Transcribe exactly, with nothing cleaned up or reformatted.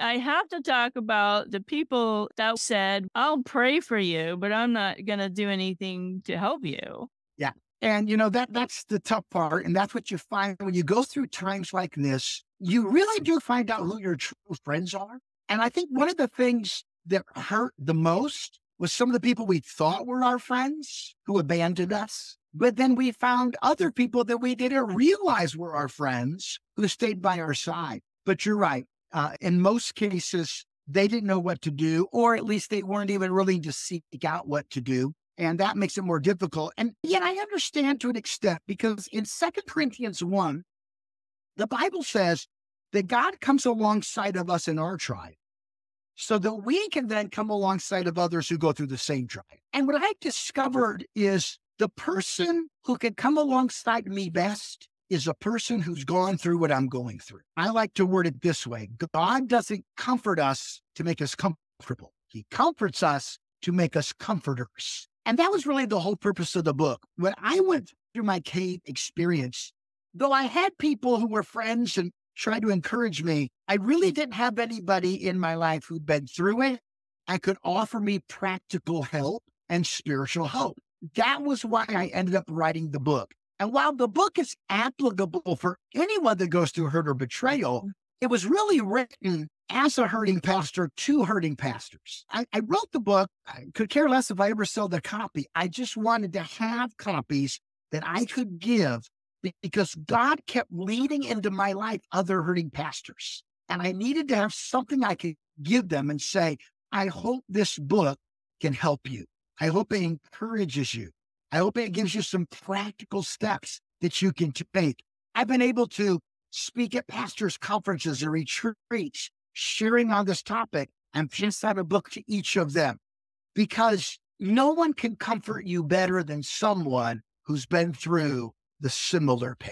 I have to talk about the people that said, I'll pray for you, but I'm not going to do anything to help you. Yeah. And, you know, that that's the tough part. And that's what you find when you go through times like this, you really do find out who your true friends are. And I think one of the things that hurt the most was some of the people we thought were our friends who abandoned us. But then we found other people that we didn't realize were our friends who stayed by our side. But you're right. Uh, in most cases, they didn't know what to do, or at least they weren't even willing to seek out what to do. And that makes it more difficult. And yet I understand to an extent, because in Second Corinthians one, the Bible says that God comes alongside of us in our tribe so that we can then come alongside of others who go through the same tribe. And what I've discovered is the person who can come alongside me best is a person who's gone through what I'm going through. I like to word it this way. God doesn't comfort us to make us comfortable. He comforts us to make us comforters. And that was really the whole purpose of the book. When I went through my cave experience, though I had people who were friends and tried to encourage me, I really didn't have anybody in my life who'd been through it and could offer me practical help and spiritual hope. That was why I ended up writing the book. And while the book is applicable for anyone that goes through hurt or betrayal, it was really written as a hurting pastor to hurting pastors. I, I wrote the book. I could care less if I ever sold the copy. I just wanted to have copies that I could give because God kept leading into my life other hurting pastors. And I needed to have something I could give them and say, I hope this book can help you. I hope it encourages you. I hope it gives you some practical steps that you can take. I've been able to speak at pastors' conferences and retreats, sharing on this topic, and pass out a book to each of them because no one can comfort you better than someone who's been through the similar pain.